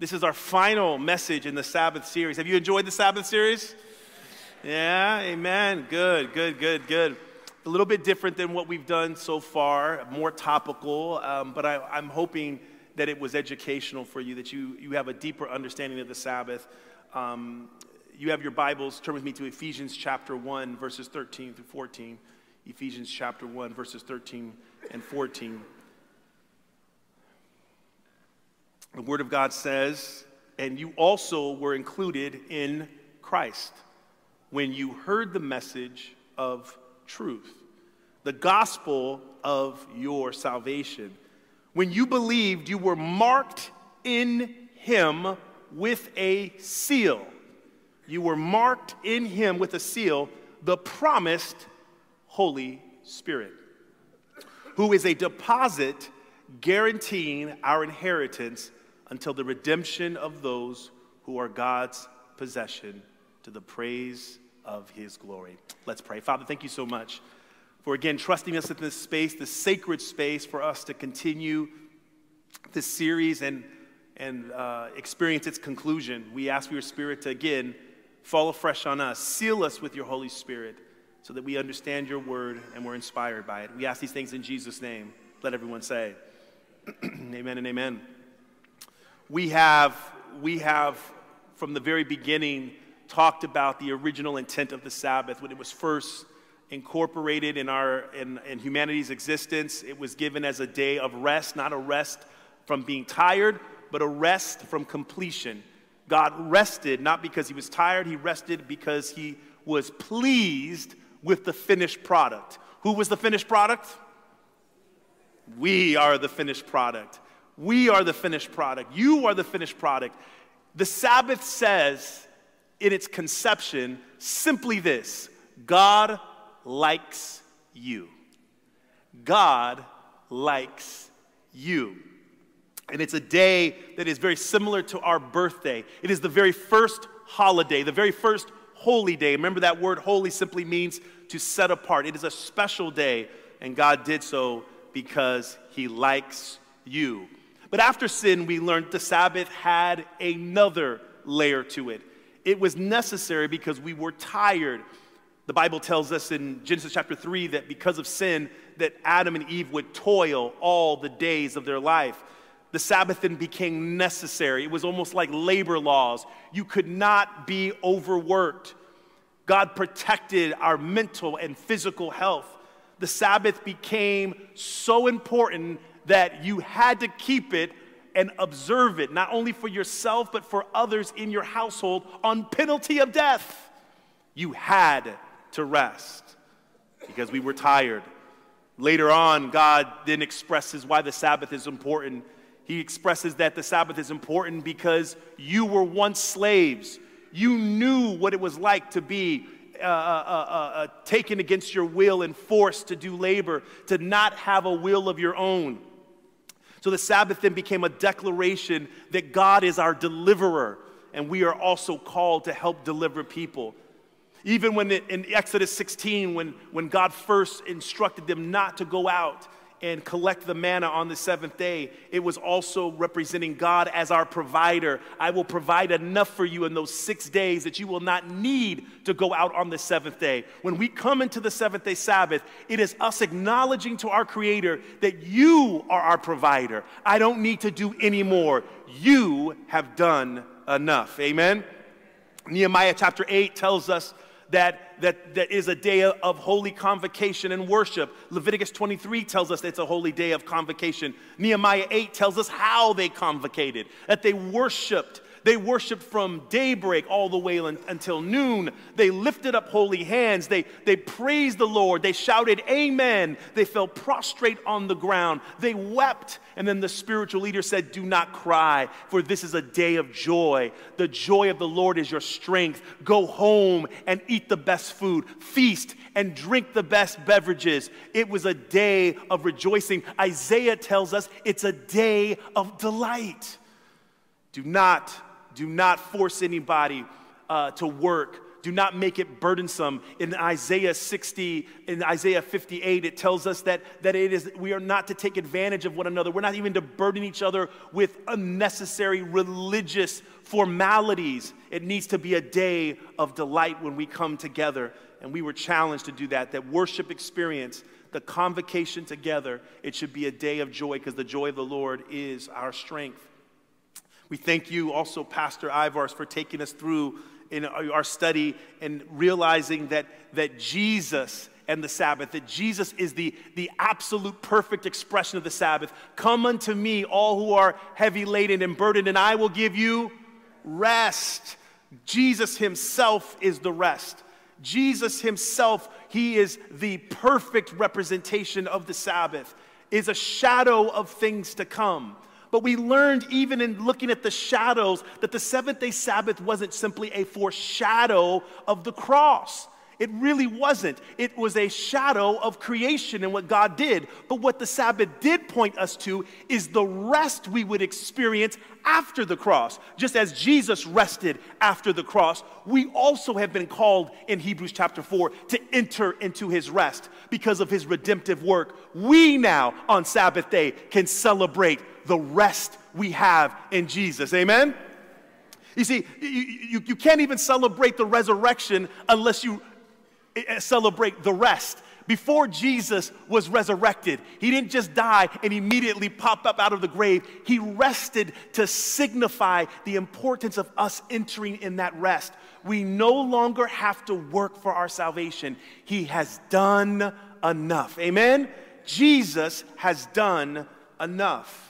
This is our final message in the Sabbath series. Have you enjoyed the Sabbath series? Yeah, amen. Good. A little bit different than what we've done so far, more topical, but I'm hoping that it was educational for you, that you have a deeper understanding of the Sabbath. You have your Bibles. Turn with me to Ephesians chapter 1, verses 13 through 14. Ephesians chapter 1, verses 13 and 14. The Word of God says, "And you also were included in Christ when you heard the message of truth, the gospel of your salvation. When you believed, you were marked in Him with a seal. You were marked in Him with a seal, the promised Holy Spirit, who is a deposit guaranteeing our inheritance until the redemption of those who are God's possession, to the praise of His glory." Let's pray. Father, thank you so much for, again, trusting us in this space, this sacred space, for us to continue this series and experience its conclusion. We ask for your Spirit to, again, fall afresh on us. Seal us with your Holy Spirit so that we understand your word and we're inspired by it. We ask these things in Jesus' name. Let everyone say amen and amen. We have, from the very beginning, talked about the original intent of the Sabbath. When it was first incorporated in humanity's existence, it was given as a day of rest, not a rest from being tired, but a rest from completion. God rested not because He was tired. He rested because He was pleased with the finished product. Who was the finished product? We are the finished product. We are the finished product. You are the finished product. The Sabbath says, in its conception, simply this: God likes you. God likes you. And it's a day that is very similar to our birthday. It is the very first holiday, the very first holy day. Remember, that word holy simply means to set apart. It is a special day, and God did so because He likes you. But after sin, we learned the Sabbath had another layer to it. It was necessary because we were tired. The Bible tells us in Genesis chapter 3 that because of sin, that Adam and Eve would toil all the days of their life. The Sabbath then became necessary. It was almost like labor laws. You could not be overworked. God protected our mental and physical health. The Sabbath became so important that you had to keep it and observe it, not only for yourself, but for others in your household, on penalty of death. You had to rest because we were tired. Later on, God then expresses why the Sabbath is important. He expresses that the Sabbath is important because you were once slaves. You knew what it was like to be taken against your will and forced to do labor, to not have a will of your own. So the Sabbath then became a declaration that God is our deliverer, and we are also called to help deliver people. Even when in Exodus 16, when God first instructed them not to go out and collect the manna on the seventh day, it was also representing God as our provider. I will provide enough for you in those 6 days that you will not need to go out on the seventh day. When we come into the seventh-day Sabbath, it is us acknowledging to our Creator that you are our provider. I don't need to do any more. You have done enough. Amen? Nehemiah chapter 8 tells us that is a day of holy convocation and worship. Leviticus 23 tells us it's a holy day of convocation. Nehemiah 8 tells us how they convocated, that they worshiped. They worshiped from daybreak all the way until noon. They lifted up holy hands. They praised the Lord. They shouted, "Amen." They fell prostrate on the ground. They wept. And then the spiritual leader said, "Do not cry, for this is a day of joy. The joy of the Lord is your strength. Go home and eat the best food. Feast and drink the best beverages." It was a day of rejoicing. Isaiah tells us it's a day of delight. Do not force anybody to work. Do not make it burdensome. In Isaiah 60, in Isaiah 58, it tells us that it is, we are not to take advantage of one another. We're not even to burden each other with unnecessary religious formalities. It needs to be a day of delight when we come together. And we were challenged to do that, that worship experience, the convocation together, it should be a day of joy because the joy of the Lord is our strength. We thank you also, Pastor Ivars, for taking us through in our study and realizing that Jesus and the Sabbath, that Jesus is the absolute perfect expression of the Sabbath. Come unto me, all who are heavy laden and burdened, and I will give you rest. Jesus himself is the rest. Jesus himself, he is the perfect representation of the Sabbath, is a shadow of things to come. But we learned even in looking at the shadows that the seventh-day Sabbath wasn't simply a foreshadow of the cross. It really wasn't. It was a shadow of creation and what God did. But what the Sabbath did point us to is the rest we would experience after the cross. Just as Jesus rested after the cross, we also have been called in Hebrews chapter 4 to enter into his rest because of his redemptive work. We now on Sabbath day can celebrate the rest we have in Jesus. Amen? You see, you can't even celebrate the resurrection unless you celebrate the rest. Before Jesus was resurrected, he didn't just die and immediately pop up out of the grave. He rested to signify the importance of us entering in that rest. We no longer have to work for our salvation. He has done enough. Amen? Jesus has done enough.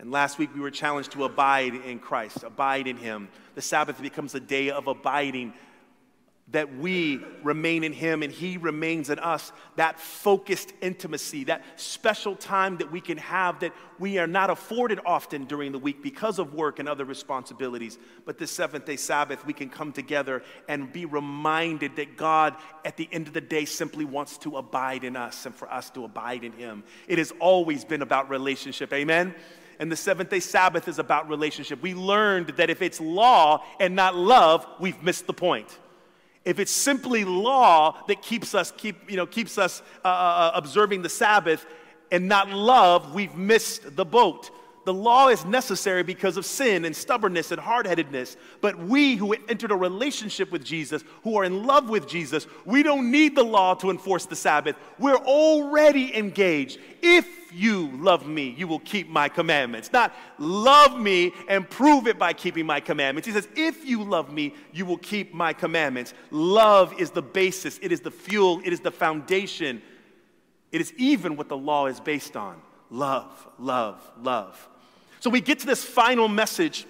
And last week we were challenged to abide in Christ, abide in him. The Sabbath becomes a day of abiding, that we remain in him and he remains in us, that focused intimacy, that special time that we can have that we are not afforded often during the week because of work and other responsibilities. But this seventh-day Sabbath, we can come together and be reminded that God, at the end of the day, simply wants to abide in us and for us to abide in him. It has always been about relationship, amen? And the seventh-day Sabbath is about relationship. We learned that if it's law and not love, we've missed the point. If it's simply law that keeps us observing the Sabbath and not love, we've missed the boat. The law is necessary because of sin and stubbornness and hard-headedness. But we who entered a relationship with Jesus, who are in love with Jesus, we don't need the law to enforce the Sabbath. We're already engaged. If you love me, you will keep my commandments. Not love me and prove it by keeping my commandments. He says, if you love me, you will keep my commandments. Love is the basis. It is the fuel. It is the foundation. It is even what the law is based on. Love, love, love. So we get to this final message,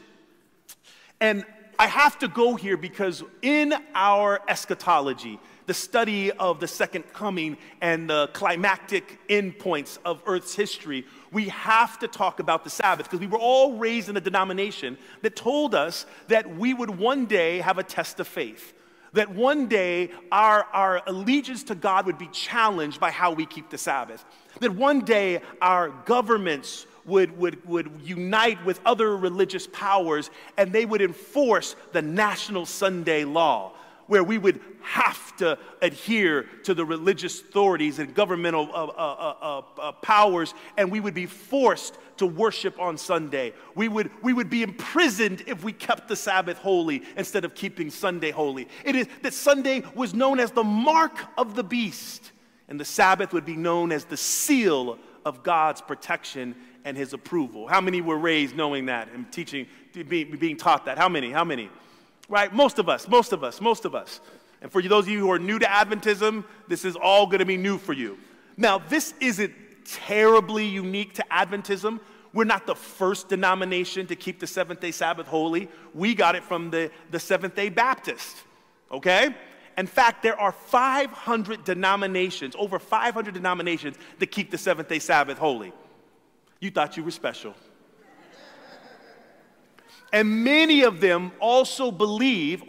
and I have to go here because in our eschatology, the study of the second coming and the climactic endpoints of Earth's history, we have to talk about the Sabbath because we were all raised in a denomination that told us that we would one day have a test of faith, that one day our allegiance to God would be challenged by how we keep the Sabbath, that one day our governments would unite with other religious powers and they would enforce the national Sunday law, where we would have to adhere to the religious authorities and governmental powers, and we would be forced to worship on Sunday. We would be imprisoned if we kept the Sabbath holy instead of keeping Sunday holy. It is that Sunday was known as the mark of the beast, and the Sabbath would be known as the seal of God's protection and his approval. How many were raised knowing that and being taught that? How many? Right? Most of us. And for those of you who are new to Adventism, this is all going to be new for you. Now, this isn't terribly unique to Adventism. We're not the first denomination to keep the seventh-day Sabbath holy. We got it from the Seventh-day Baptists, okay? In fact, there are 500 denominations, over 500 denominations that keep the seventh-day Sabbath holy. You thought you were special. And many of them also believe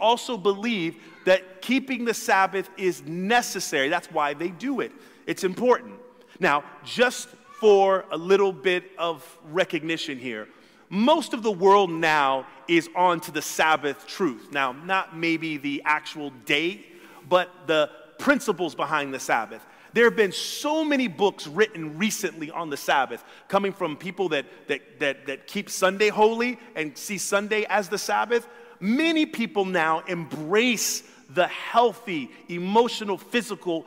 that keeping the Sabbath is necessary. That's why they do it. It's important. Now, just for a little bit of recognition here, most of the world now is on to the Sabbath truth. Now, not maybe the actual day, but the principles behind the Sabbath. There have been so many books written recently on the Sabbath, coming from people that keep Sunday holy and see Sunday as the Sabbath. Many people now embrace the healthy, emotional, physical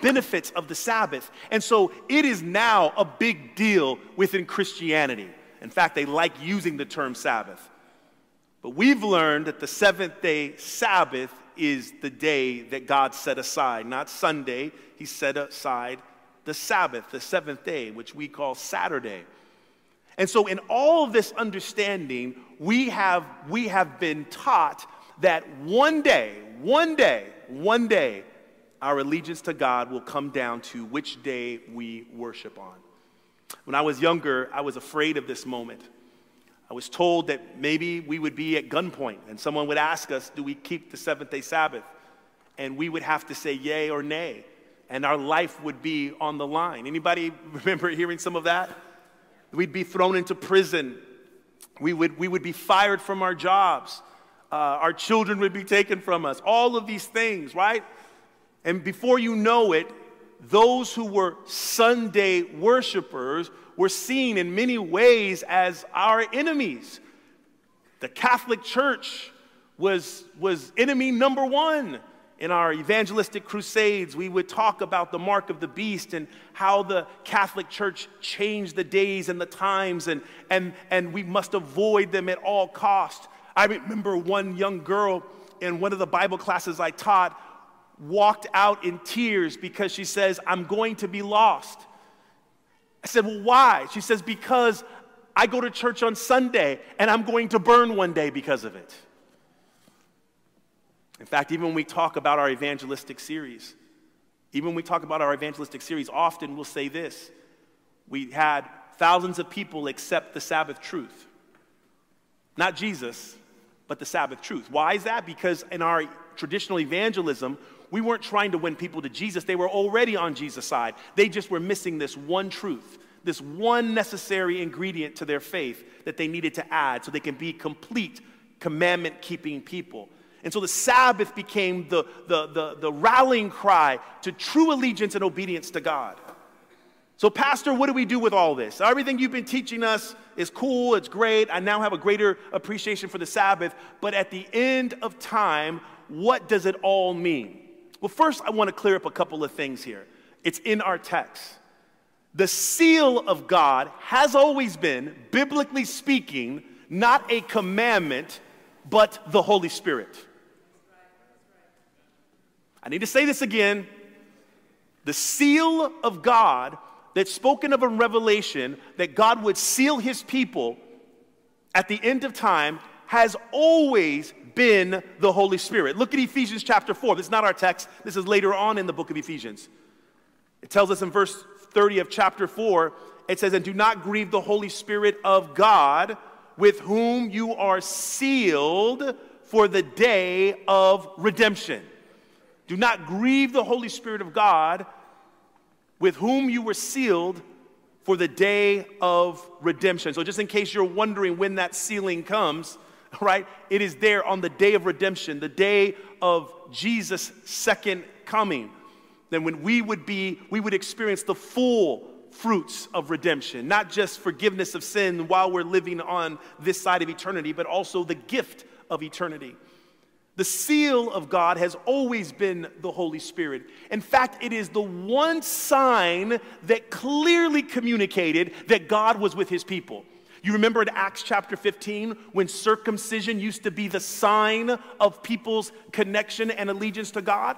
benefits of the Sabbath. And so it is now a big deal within Christianity. In fact, they like using the term Sabbath. But we've learned that the seventh-day Sabbath is the day that God set aside. Not Sunday. He set aside the Sabbath, the seventh day, which we call Saturday. And so in all of this understanding, we have been taught that one day, our allegiance to God will come down to which day we worship on. When I was younger, I was afraid of this moment. I was told that maybe we would be at gunpoint and someone would ask us, do we keep the seventh-day Sabbath? And we would have to say yay or nay, and our life would be on the line. Anybody remember hearing some of that? We'd be thrown into prison. We would be fired from our jobs. Our children would be taken from us. All of these things, right? And before you know it, those who were Sunday worshipers were seen in many ways as our enemies. The Catholic Church was enemy number one. In our evangelistic crusades, we would talk about the mark of the beast and how the Catholic Church changed the days and the times, and we must avoid them at all costs. I remember one young girl in one of the Bible classes I taught walked out in tears because she says, I'm going to be lost. I said, well, why? She says, because I go to church on Sunday and I'm going to burn one day because of it. In fact, even when we talk about our evangelistic series, often we'll say this. We had thousands of people accept the Sabbath truth. Not Jesus, but the Sabbath truth. Why is that? Because in our traditional evangelism, we weren't trying to win people to Jesus. They were already on Jesus' side. They just were missing this one truth, this one necessary ingredient to their faith that they needed to add so they can be complete commandment-keeping people. And so the Sabbath became the rallying cry to true allegiance and obedience to God. So, Pastor, what do we do with all this? Everything you've been teaching us is cool, it's great. I now have a greater appreciation for the Sabbath. But at the end of time, what does it all mean? Well, first, I want to clear up a couple of things here. It's in our text. The seal of God has always been, biblically speaking, not a commandment, but the Holy Spirit. I need to say this again. The seal of God that's spoken of in Revelation, that God would seal his people at the end of time, has always been the Holy Spirit. Look at Ephesians chapter 4. This is not our text. This is later on in the book of Ephesians. It tells us in verse 30 of chapter 4, it says, and do not grieve the Holy Spirit of God, with whom you are sealed for the day of redemption. Do not grieve the Holy Spirit of God, with whom you were sealed for the day of redemption. So just in case you're wondering when that sealing comes, right? It is there on the day of redemption, the day of Jesus' second coming. Then when we would experience the full fruits of redemption, not just forgiveness of sin while we're living on this side of eternity, but also the gift of eternity. The seal of God has always been the Holy Spirit. In fact, it is the one sign that clearly communicated that God was with his people. You remember in Acts chapter 15 when circumcision used to be the sign of people's connection and allegiance to God?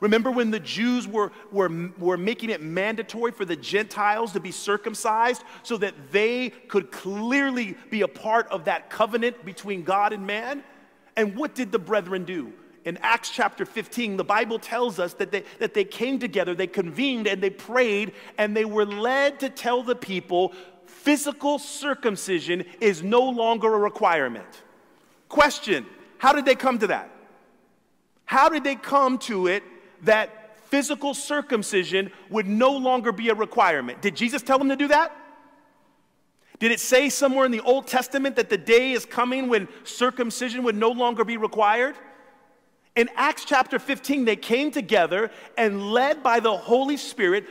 Remember when the Jews were making it mandatory for the Gentiles to be circumcised so that they could clearly be a part of that covenant between God and man? And what did the brethren do? In Acts chapter 15, the Bible tells us that they came together, they convened, and they prayed, and they were led to tell the people, physical circumcision is no longer a requirement. Question, how did they come to that? How did they come to it that physical circumcision would no longer be a requirement? Did Jesus tell them to do that? Did it say somewhere in the Old Testament that the day is coming when circumcision would no longer be required? In Acts chapter 15, they came together and led by the Holy Spirit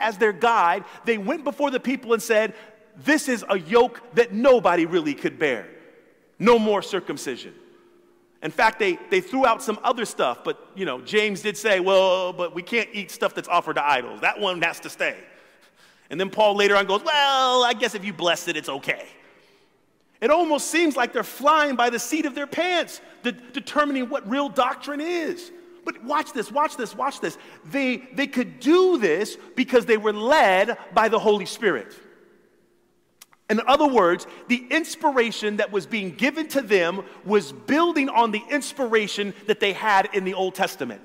as their guide, they went before the people and said, this is a yoke that nobody really could bear. No more circumcision. In fact, they threw out some other stuff, but, you know, James did say, well, but we can't eat stuff that's offered to idols. That one has to stay. And then Paul later on goes, well, I guess if you bless it, it's okay. It almost seems like they're flying by the seat of their pants, determining what real doctrine is. But watch this, watch this, watch this. They could do this because they were led by the Holy Spirit. In other words, the inspiration that was being given to them was building on the inspiration that they had in the Old Testament.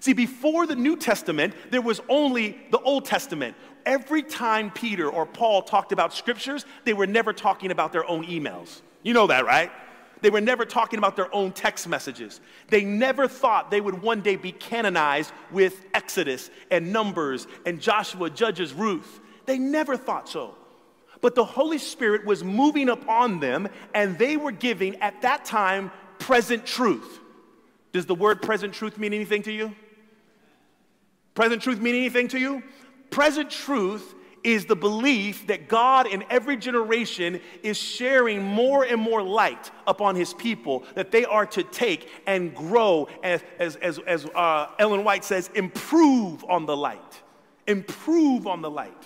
See, before the New Testament, there was only the Old Testament. Every time Peter or Paul talked about scriptures, they were never talking about their own emails. You know that, right? They were never talking about their own text messages. They never thought they would one day be canonized with Exodus and Numbers and Joshua, Judges, Ruth. They never thought so. But the Holy Spirit was moving upon them, and they were giving, at that time, present truth. Does the word present truth mean anything to you? Present truth mean anything to you? Present truth is the belief that God in every generation is sharing more and more light upon his people that they are to take and grow, as Ellen White says, improve on the light. Improve on the light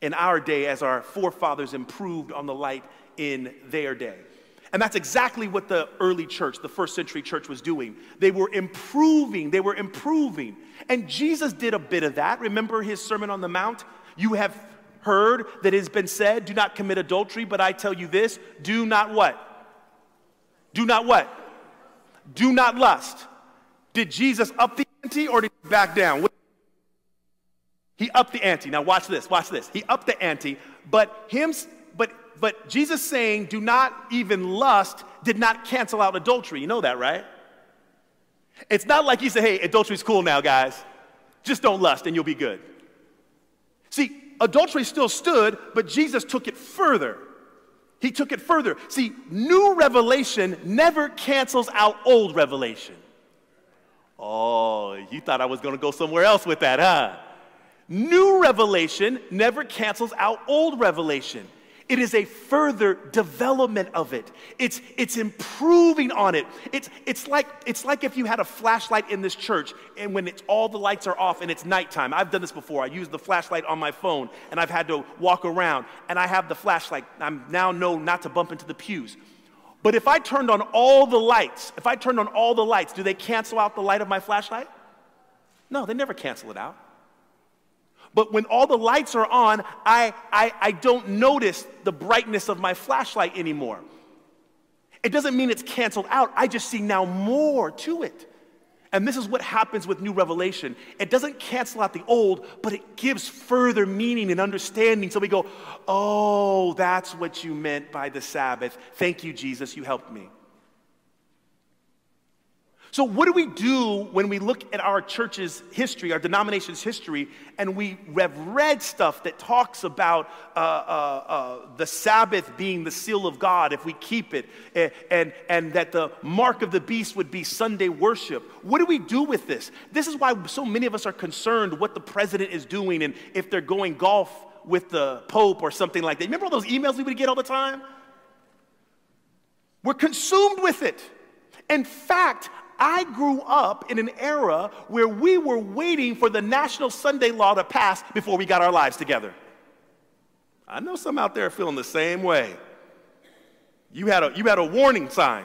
in our day as our forefathers improved on the light in their day. And that's exactly what the early church, the first century church, was doing. They were improving, they were improving. And Jesus did a bit of that. Remember his Sermon on the Mount? You have heard that it has been said, do not commit adultery, but I tell you this, do not what? Do not what? Do not lust. Did Jesus up the ante or did he back down? He upped the ante. Now watch this, watch this. He upped the ante, but Jesus saying, do not even lust, did not cancel out adultery. You know that, right? It's not like he said, hey, adultery's cool now, guys. Just don't lust and you'll be good. See, adultery still stood, but Jesus took it further. He took it further. See, new revelation never cancels out old revelation. Oh, you thought I was going to go somewhere else with that, huh? New revelation never cancels out old revelation. It is a further development of it. It's improving on it. It's like if you had a flashlight in this church and when all the lights are off and it's nighttime. I've done this before. I use the flashlight on my phone and I've had to walk around and I have the flashlight. I now know not to bump into the pews. But if I turned on all the lights, if I turned on all the lights, do they cancel out the light of my flashlight? No, they never cancel it out. But when all the lights are on, I don't notice the brightness of my flashlight anymore. It doesn't mean it's canceled out. I just see now more to it. And this is what happens with new revelation. It doesn't cancel out the old, but it gives further meaning and understanding. So we go, oh, that's what you meant by the Sabbath. Thank you, Jesus. You helped me. So what do we do when we look at our church's history, our denomination's history, and we have read stuff that talks about the Sabbath being the seal of God if we keep it, and that the mark of the beast would be Sunday worship? What do we do with this? This is why so many of us are concerned what the president is doing and if they're going golf with the Pope or something like that. Remember all those emails we would get all the time? We're consumed with it. In fact, I grew up in an era where we were waiting for the national Sunday law to pass before we got our lives together. I know some out there are feeling the same way. You had a warning sign.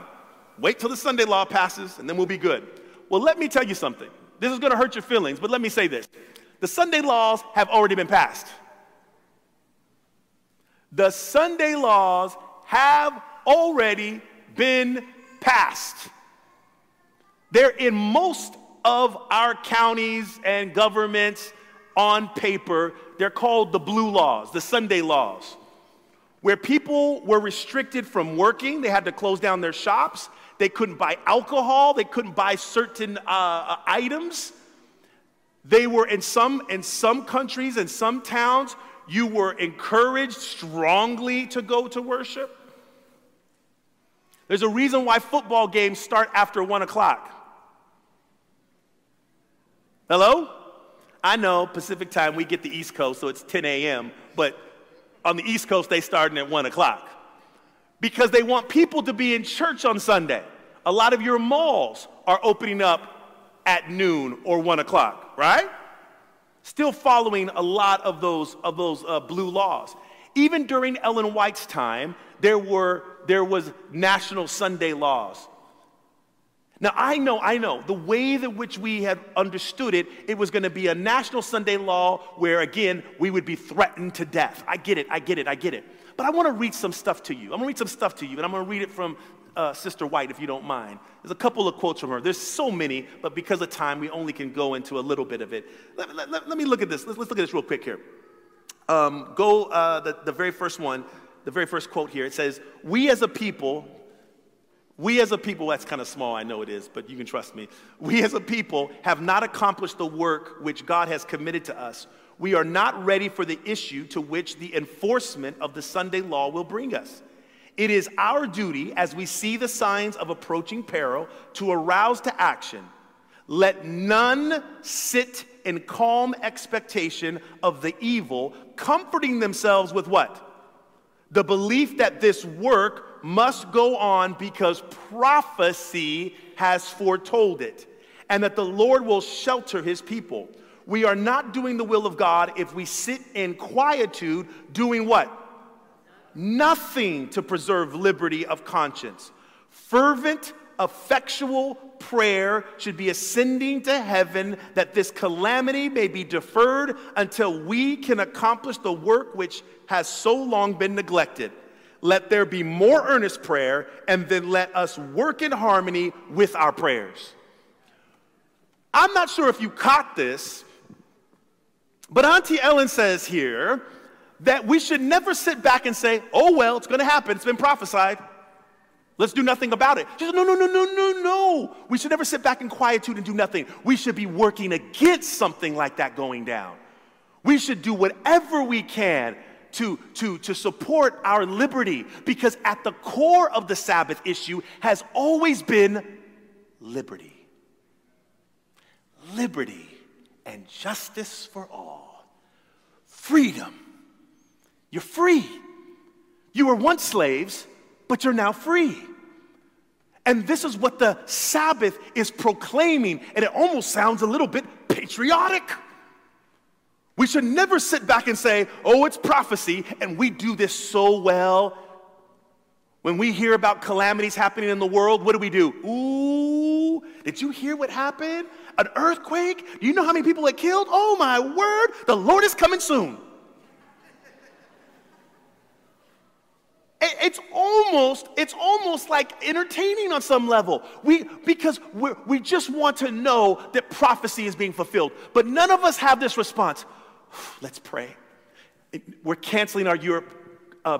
Wait till the Sunday law passes and then we'll be good. Well, let me tell you something. This is going to hurt your feelings, but let me say this. The Sunday laws have already been passed. The Sunday laws have already been passed. They're in most of our counties and governments on paper. They're called the blue laws, the Sunday laws, where people were restricted from working. They had to close down their shops. They couldn't buy alcohol. They couldn't buy certain items. They were in some countries and some towns, you were encouraged strongly to go to worship. There's a reason why football games start after 1 o'clock. Hello? I know Pacific time, we get the East Coast, so it's 10 a.m., but on the East Coast, they starting at 1 o'clock because they want people to be in church on Sunday. A lot of your malls are opening up at noon or 1 o'clock, right? Still following a lot of those blue laws. Even during Ellen White's time, there was national Sunday laws. Now, I know, the way in which we had understood it, it was going to be a national Sunday law where, again, we would be threatened to death. I get it. But I want to read some stuff to you. And I'm going to read it from Sister White, if you don't mind. There's a couple of quotes from her. There's so many, but because of time, we only can go into a little bit of it. Let me look at this. Let's look at this real quick here. The very first one, the very first quote here. It says, we as a people, that's kind of small, I know it is, but you can trust me. We as a people have not accomplished the work which God has committed to us. We are not ready for the issue to which the enforcement of the Sunday law will bring us. It is our duty, as we see the signs of approaching peril, to arouse to action. Let none sit in calm expectation of the evil, comforting themselves with what? The belief that this work must go on because prophecy has foretold it, and that the Lord will shelter his people. We are not doing the will of God if we sit in quietude doing what? Nothing to preserve liberty of conscience. Fervent, effectual prayer should be ascending to heaven that this calamity may be deferred until we can accomplish the work which has so long been neglected. Let there be more earnest prayer, and then let us work in harmony with our prayers. I'm not sure if you caught this, but Auntie Ellen says here that we should never sit back and say, oh, well, it's going to happen. It's been prophesied. Let's do nothing about it. She says, no. We should never sit back in quietude and do nothing. We should be working against something like that going down. We should do whatever we can to support our liberty, because at the core of the Sabbath issue has always been liberty. Liberty and justice for all. Freedom. You're free. You were once slaves, but you're now free. And this is what the Sabbath is proclaiming, and it almost sounds a little bit patriotic. We should never sit back and say, oh, it's prophecy, and we do this so well. When we hear about calamities happening in the world, what do we do? Ooh, did you hear what happened? An earthquake? Do you know how many people it killed? Oh, my word, the Lord is coming soon. It's almost like entertaining on some level. Because we just want to know that prophecy is being fulfilled. But none of us have this response. Let's pray. We're canceling our Europe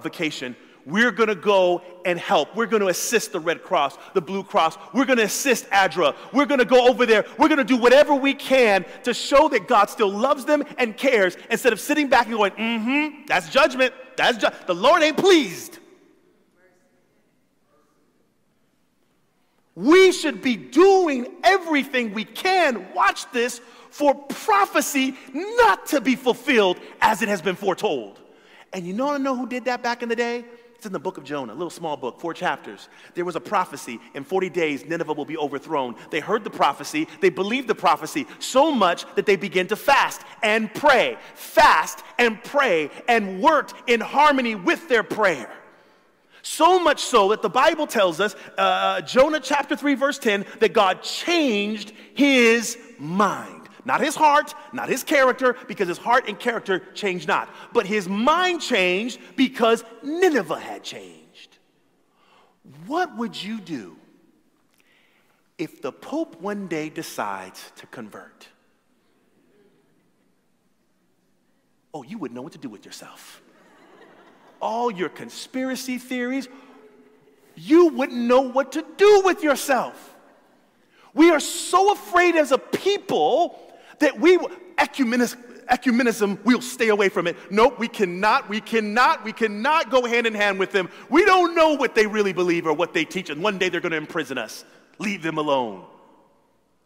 vacation. We're going to go and help. We're going to assist the Red Cross, the Blue Cross. We're going to assist ADRA. We're going to go over there. We're going to do whatever we can to show that God still loves them and cares, instead of sitting back and going, that's judgment. The Lord ain't pleased. We should be doing everything we can, watch this, for prophecy not to be fulfilled as it has been foretold. And you want to know who did that back in the day? It's in the book of Jonah, a little small book, 4 chapters. There was a prophecy. In 40 days, Nineveh will be overthrown. They heard the prophecy. They believed the prophecy so much that they began to fast and pray. Fast and pray, and worked in harmony with their prayer. So much so that the Bible tells us, Jonah chapter 3, verse 10, that God changed his mind. Not his heart, not his character, because his heart and character changed not. But his mind changed because Nineveh had changed. What would you do if the Pope one day decides to convert? Oh, you wouldn't know what to do with yourself. All your conspiracy theories, you wouldn't know what to do with yourself. We are so afraid as a people that we, ecumenism, ecumenism, we'll stay away from it. Nope, we cannot go hand in hand with them. We don't know what they really believe or what they teach, and one day they're going to imprison us. Leave them alone.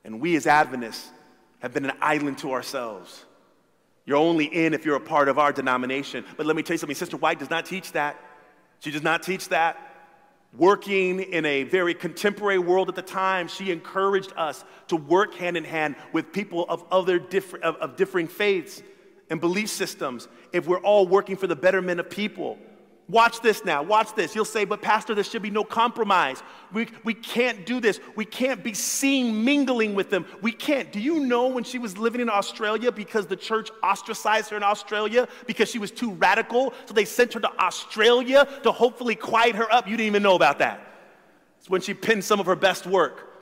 And we as Adventists have been an island to ourselves. You're only in if you're a part of our denomination. But let me tell you something, Sister White does not teach that. She does not teach that. Working in a very contemporary world at the time, she encouraged us to work hand in hand with people of differing faiths and belief systems if we're all working for the betterment of people. Watch this now, watch this. You'll say, but Pastor, there should be no compromise. We can't do this. We can't be seen mingling with them. We can't. Do you know when she was living in Australia, because the church ostracized her in Australia because she was too radical, so they sent her to Australia to hopefully quiet her up? You didn't even know about that. It's when she penned some of her best work.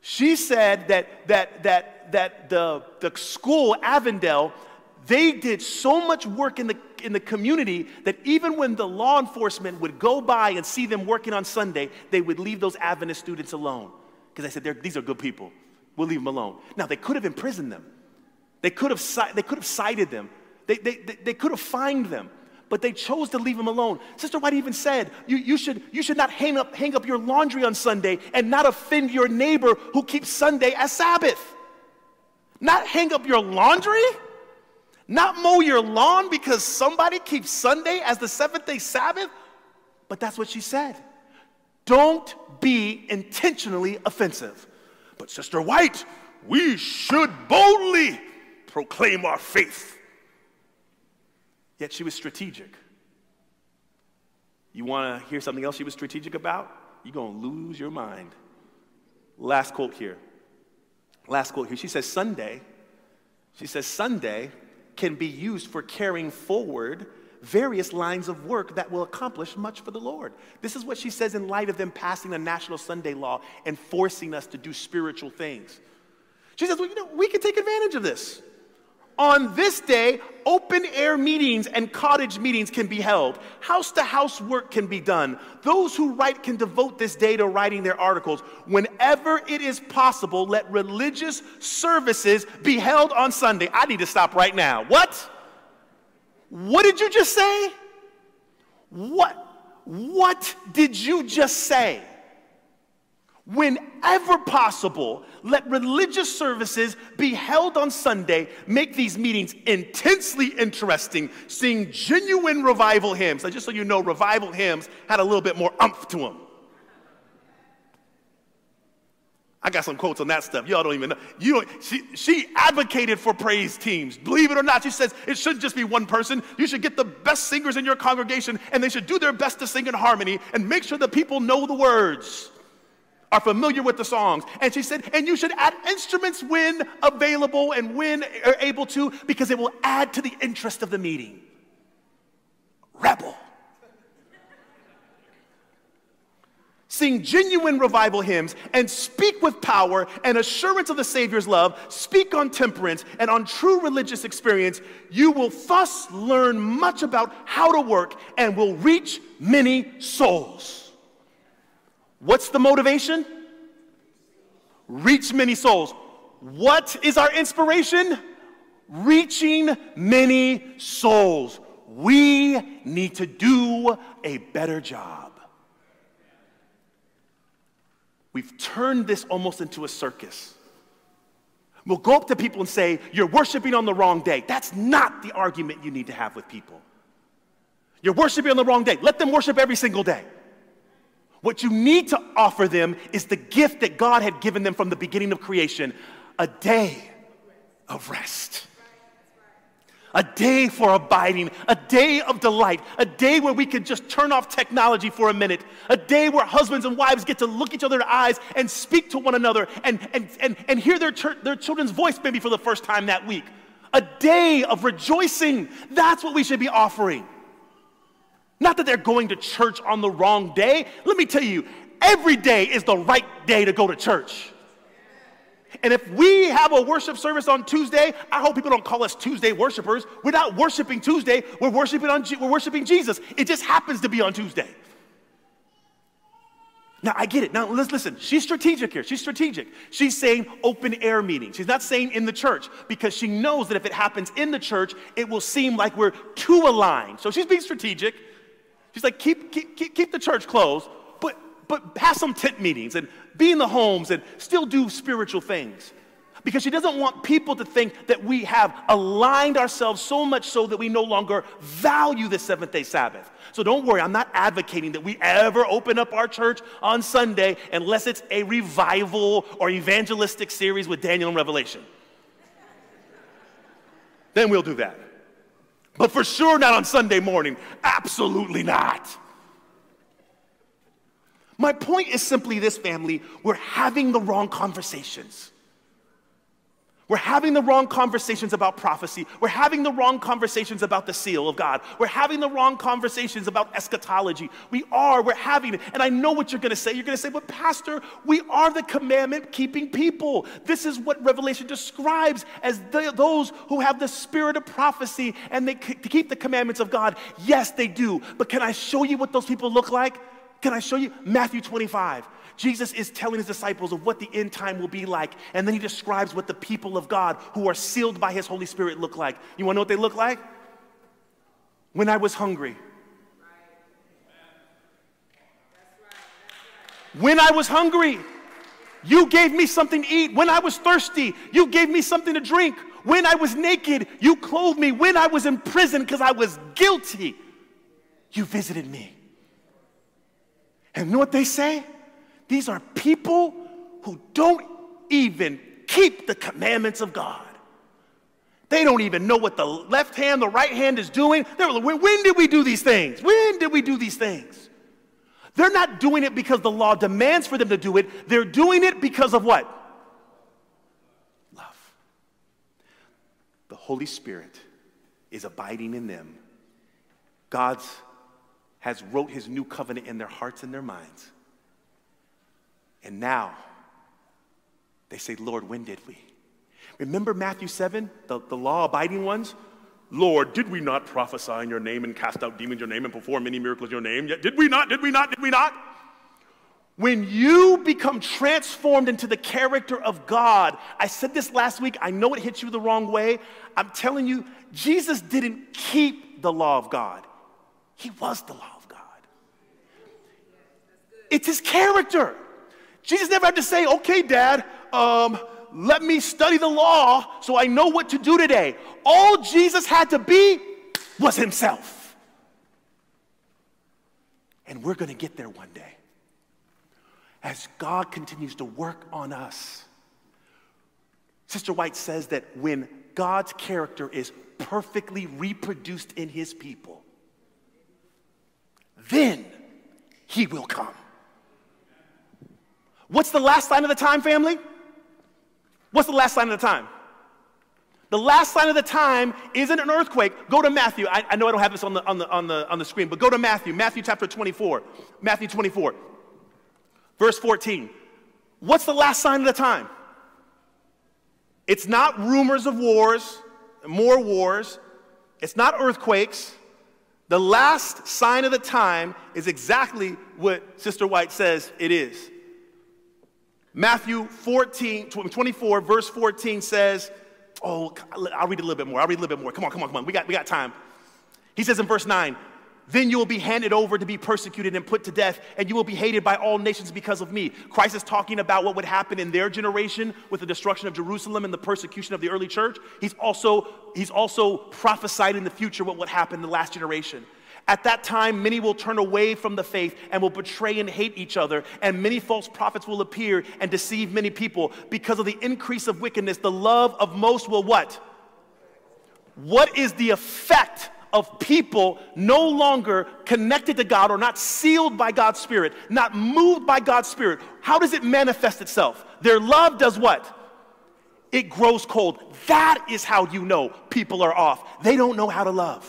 She said that the school, Avondale, they did so much work in the community that even when the law enforcement would go by and see them working on Sunday, they would leave those Adventist students alone. Because they said, these are good people. We'll leave them alone. Now, they could have imprisoned them. They could have cited them. They could have fined them. But they chose to leave them alone. Sister White even said, you should not hang up your laundry on Sunday and not offend your neighbor who keeps Sunday as Sabbath. Not hang up your laundry? Not mow your lawn because somebody keeps Sunday as the seventh-day Sabbath? But that's what she said. Don't be intentionally offensive. But Sister White, we should boldly proclaim our faith. Yet she was strategic. You want to hear something else she was strategic about? You're going to lose your mind. Last quote here. Last quote here. She says Sunday can be used for carrying forward various lines of work that will accomplish much for the Lord. This is what she says in light of them passing the National Sunday Law and forcing us to do spiritual things. She says, well, you know, we can take advantage of this. On this day, open-air meetings and cottage meetings can be held. House-to-house work can be done. Those who write can devote this day to writing their articles. Whenever it is possible, let religious services be held on Sunday. I need to stop right now. What? What did you just say? What did you just say? Whenever possible, let religious services be held on Sunday. Make these meetings intensely interesting. Sing genuine revival hymns. Now, just so you know, revival hymns had a little bit more umph to them. I got some quotes on that stuff. Y'all don't even know. She advocated for praise teams. Believe it or not, she says it shouldn't just be one person. You should get the best singers in your congregation, and they should do their best to sing in harmony and make sure the people know the words, are familiar with the songs. And she said, and you should add instruments when available and when are able to, because it will add to the interest of the meeting. Rebel. Sing genuine revival hymns and speak with power and assurance of the Savior's love. Speak on temperance and on true religious experience. You will thus learn much about how to work and will reach many souls. What's the motivation? Reach many souls. What is our inspiration? Reaching many souls. We need to do a better job. We've turned this almost into a circus. We'll go up to people and say, you're worshiping on the wrong day. That's not the argument you need to have with people. You're worshiping on the wrong day. Let them worship every single day. What you need to offer them is the gift that God had given them from the beginning of creation, a day of rest, a day for abiding, a day of delight, a day where we could just turn off technology for a minute, a day where husbands and wives get to look each other in the eyes and speak to one another and hear their children's voice maybe for the first time that week, a day of rejoicing. That's what we should be offering. Not that they're going to church on the wrong day. Let me tell you, every day is the right day to go to church. And if we have a worship service on Tuesday, I hope people don't call us Tuesday worshipers. We're not worshiping Tuesday. We're worshiping Jesus. It just happens to be on Tuesday. Now, I get it. Now, listen, she's strategic here. She's strategic. She's saying open air meeting. She's not saying in the church because she knows that if it happens in the church, it will seem like we're too aligned. So she's being strategic. She's like, keep the church closed, but have some tent meetings and be in the homes and still do spiritual things. Because she doesn't want people to think that we have aligned ourselves so much so that we no longer value the seventh-day Sabbath. So don't worry, I'm not advocating that we ever open up our church on Sunday unless it's a revival or evangelistic series with Daniel and Revelation. Then we'll do that. But for sure not on Sunday morning. Absolutely not. My point is simply this, family. We're having the wrong conversations. We're having the wrong conversations about prophecy. We're having the wrong conversations about the seal of God. We're having the wrong conversations about eschatology. We're having it. And I know what you're going to say. You're going to say, but Pastor, we are the commandment-keeping people. This is what Revelation describes as those who have the spirit of prophecy and they keep the commandments of God. Yes, they do. But can I show you what those people look like? Can I show you? Matthew 25. Jesus is telling his disciples of what the end time will be like, and then he describes what the people of God who are sealed by his Holy Spirit look like. You want to know what they look like? When I was hungry. When I was hungry, you gave me something to eat. When I was thirsty, you gave me something to drink. When I was naked, you clothed me. When I was in prison because I was guilty, you visited me. And you know what they say? These are people who don't even keep the commandments of God. They don't even know what the left hand, the right hand is doing. They're like, when did we do these things? When did we do these things? They're not doing it because the law demands for them to do it. They're doing it because of what? Love. The Holy Spirit is abiding in them. God has wrote his new covenant in their hearts and their minds. And now, they say, Lord, when did we? Remember Matthew 7, the law-abiding ones? Lord, did we not prophesy in your name and cast out demons in your name and perform many miracles in your name? Yet, did we not? Did we not? Did we not? When you become transformed into the character of God, I said this last week. I know it hit you the wrong way. I'm telling you, Jesus didn't keep the law of God. He was the law of God. It's his character. Jesus never had to say, okay, Dad, let me study the law so I know what to do today. All Jesus had to be was himself. And we're going to get there one day. As God continues to work on us, Sister White says that when God's character is perfectly reproduced in his people, then he will come. What's the last sign of the time, family? What's the last sign of the time? The last sign of the time isn't an earthquake. Go to Matthew. I know I don't have this on the screen, but go to Matthew. Matthew chapter 24. Matthew 24, verse 14. What's the last sign of the time? It's not rumors of wars, more wars. It's not earthquakes. The last sign of the time is exactly what Sister White says it is. Matthew 24, verse 14 says, oh, I'll read a little bit more. I'll read a little bit more. Come on. We got time. He says in verse 9, then you will be handed over to be persecuted and put to death, and you will be hated by all nations because of me. Christ is talking about what would happen in their generation with the destruction of Jerusalem and the persecution of the early church. He's also prophesied in the future what would happen in the last generation. At that time, many will turn away from the faith and will betray and hate each other, and many false prophets will appear and deceive many people. Because of the increase of wickedness, the love of most will what? What is the effect of people no longer connected to God or not sealed by God's Spirit, not moved by God's Spirit? How does it manifest itself? Their love does what? It grows cold. That is how you know people are off. They don't know how to love.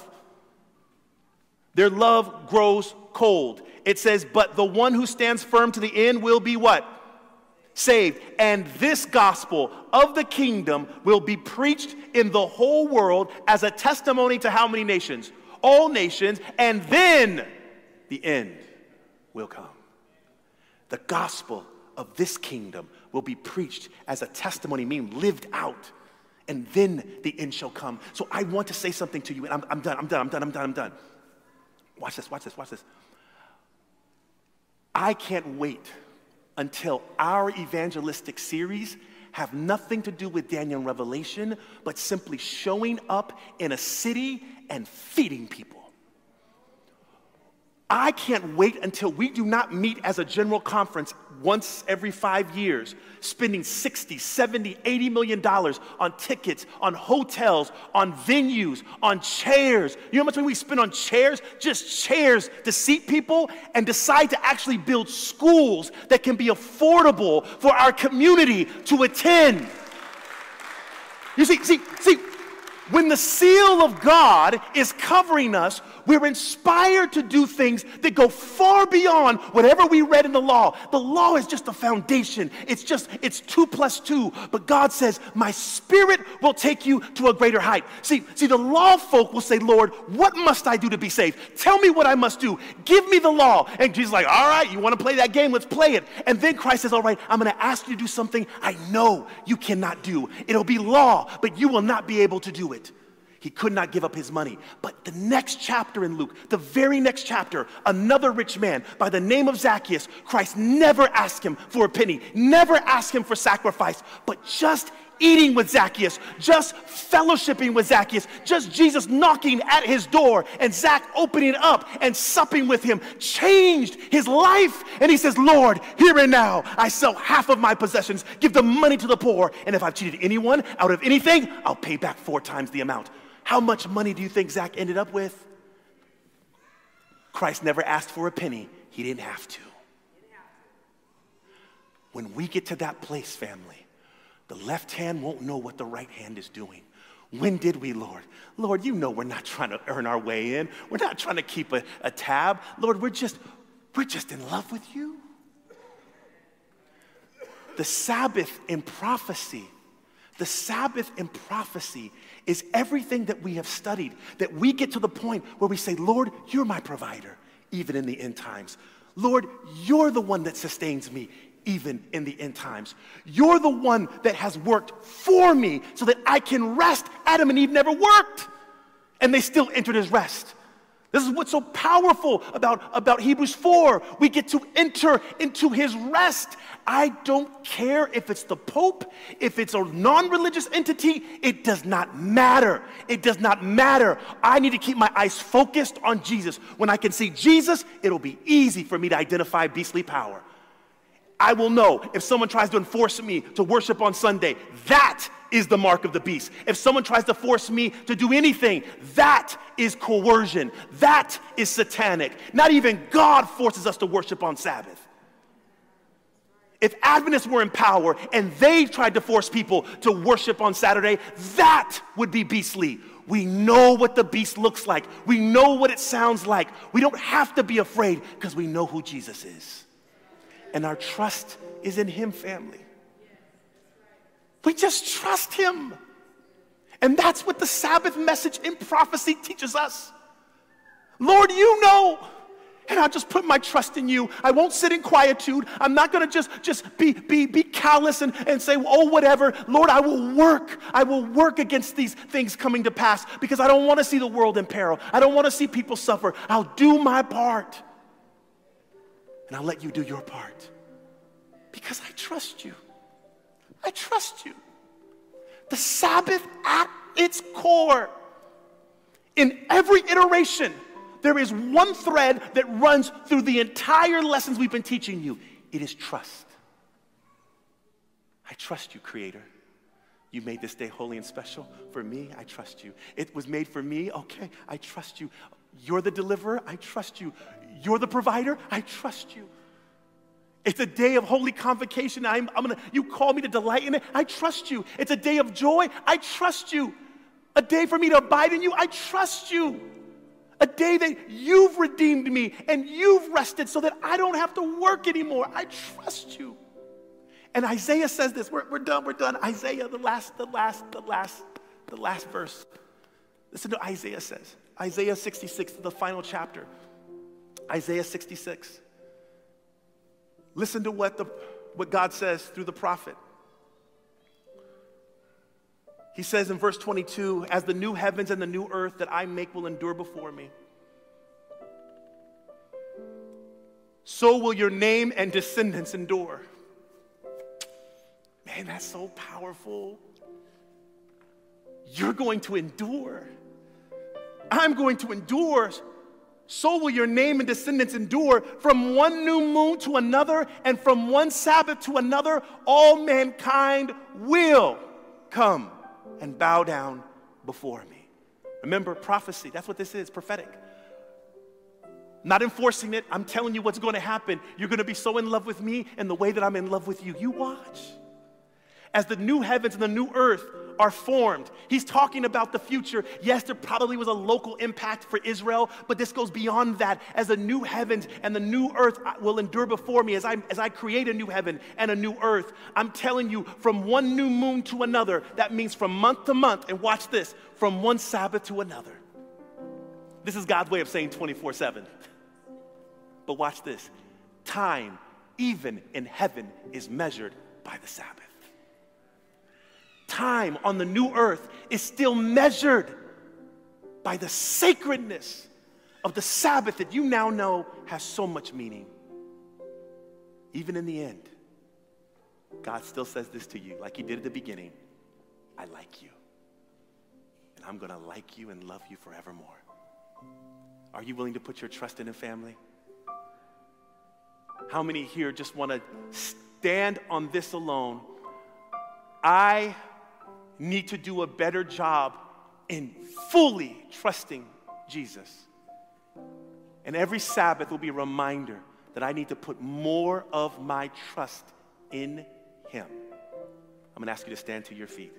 Their love grows cold. It says, but the one who stands firm to the end will be what? Saved. And this gospel of the kingdom will be preached in the whole world as a testimony to how many nations? All nations. And then the end will come. The gospel of this kingdom will be preached as a testimony, meaning lived out, and then the end shall come. So I want to say something to you, and I'm done. Watch this. I can't wait until our evangelistic series have nothing to do with Daniel and Revelation, but simply showing up in a city and feeding people. I can't wait until we do not meet as a general conference once every 5 years, spending $60, $70, $80 million on tickets, on hotels, on venues, on chairs. You know how much money we spend on chairs? Just chairs to seat people, and decide to actually build schools that can be affordable for our community to attend. You see. When the seal of God is covering us, we're inspired to do things that go far beyond whatever we read in the law. The law is just a foundation. It's 2 plus 2. But God says, my spirit will take you to a greater height. See, the law folk will say, Lord, what must I do to be saved? Tell me what I must do. Give me the law. And Jesus is like, all right, you want to play that game? Let's play it. And then Christ says, all right, I'm going to ask you to do something I know you cannot do. It'll be law, but you will not be able to do it. He could not give up his money. But the next chapter in Luke, the very next chapter, another rich man by the name of Zacchaeus, Christ never asked him for a penny, never asked him for sacrifice, but just eating with Zacchaeus, just fellowshipping with Zacchaeus, just Jesus knocking at his door and Zach opening it up and supping with him, changed his life. And he says, Lord, here and now, I sell half of my possessions, give the money to the poor, and if I've cheated anyone out of anything, I'll pay back 4 times the amount. How much money do you think Zach ended up with? Christ never asked for a penny. He didn't have to. When we get to that place, family, the left hand won't know what the right hand is doing. When did we, Lord? Lord, you know we're not trying to earn our way in. We're not trying to keep a tab. Lord, we're just in love with you. The Sabbath in prophecy is everything that we have studied, that we get to the point where we say, Lord, you're my provider, even in the end times. Lord, you're the one that sustains me, even in the end times. You're the one that has worked for me so that I can rest. Adam and Eve never worked, and they still entered his rest. This is what's so powerful about Hebrews 4. We get to enter into his rest. I don't care if it's the Pope, if it's a non-religious entity, it does not matter. It does not matter. I need to keep my eyes focused on Jesus. When I can see Jesus, it'll be easy for me to identify beastly power. I will know if someone tries to enforce me to worship on Sunday, that is the mark of the beast. If someone tries to force me to do anything, that is coercion. That is satanic. Not even God forces us to worship on Sabbath. If Adventists were in power and they tried to force people to worship on Saturday, that would be beastly. We know what the beast looks like. We know what it sounds like. We don't have to be afraid because we know who Jesus is. And our trust is in him, family. We just trust him. And that's what the Sabbath message in prophecy teaches us. Lord, you know, and I'll just put my trust in you. I won't sit in quietude. I'm not going to just be callous and say, oh, whatever. Lord, I will work. I will work against these things coming to pass because I don't want to see the world in peril. I don't want to see people suffer. I'll do my part. And I'll let you do your part because I trust you. I trust you. The Sabbath at its core, in every iteration, there is one thread that runs through the entire lessons we've been teaching you. It is trust. I trust you, Creator. You made this day holy and special. For me, I trust you. It was made for me. Okay, I trust you. You're the deliverer. I trust you. You're the provider. I trust you. It's a day of holy convocation. You call me to delight in it. I trust you. It's a day of joy. I trust you. A day for me to abide in you. I trust you. A day that you've redeemed me and you've rested so that I don't have to work anymore. I trust you. And Isaiah says this. We're done. Isaiah, the last verse. Listen to what Isaiah says. Isaiah 66, the final chapter. Isaiah 66. Listen to what God says through the prophet. He says in verse 22, as the new heavens and the new earth that I make will endure before me, so will your name and descendants endure. Man, that's so powerful. You're going to endure. I'm going to endure. So will your name and descendants endure. From one new moon to another and from one Sabbath to another, all mankind will come and bow down before me. Remember, prophecy, that's what this is, prophetic. Not enforcing it, I'm telling you what's going to happen. You're going to be so in love with me and the way that I'm in love with you. You watch. As the new heavens and the new earth are formed. He's talking about the future. Yes, there probably was a local impact for Israel, but this goes beyond that. As the new heavens and the new earth will endure before me, as I create a new heaven and a new earth, I'm telling you, from one new moon to another, that means from month to month, and watch this, from one Sabbath to another. This is God's way of saying 24/7. But watch this, time, even in heaven, is measured by the Sabbath. Time on the new earth is still measured by the sacredness of the Sabbath that you now know has so much meaning. Even in the end, God still says this to you, like he did at the beginning, I like you, and I'm going to like you and love you forevermore. Are you willing to put your trust in a family? How many here just want to stand on this alone? I need to do a better job in fully trusting Jesus. And every Sabbath will be a reminder that I need to put more of my trust in him. I'm going to ask you to stand to your feet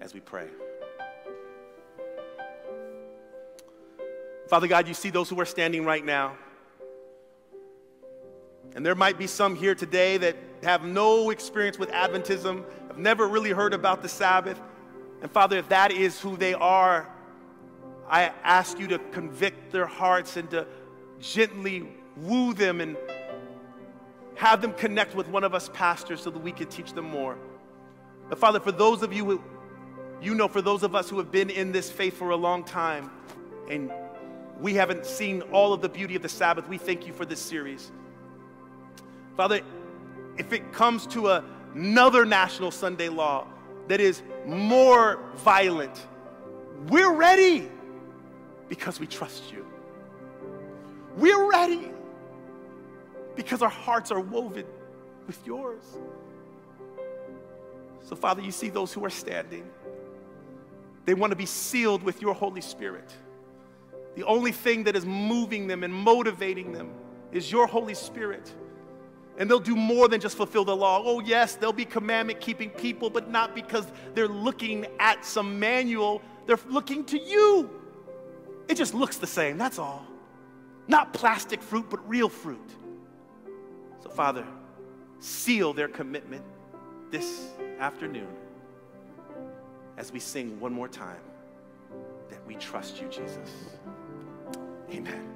as we pray. Father God, you see those who are standing right now. And there might be some here today that have no experience with Adventism, have never really heard about the Sabbath. And Father, if that is who they are, I ask you to convict their hearts and to gently woo them and have them connect with one of us pastors so that we can teach them more. But Father, for those of you who, you know, for those of us who have been in this faith for a long time and we haven't seen all of the beauty of the Sabbath, we thank you for this series. Father, if it comes to another national Sunday law that is more violent, we're ready because we trust you. We're ready because our hearts are woven with yours. So, Father, you see those who are standing. They want to be sealed with your Holy Spirit. The only thing that is moving them and motivating them is your Holy Spirit. And they'll do more than just fulfill the law. Oh, yes, they'll be commandment-keeping people, but not because they're looking at some manual. They're looking to you. It just looks the same, that's all. Not plastic fruit, but real fruit. So, Father, seal their commitment this afternoon as we sing one more time that we trust you, Jesus. Amen.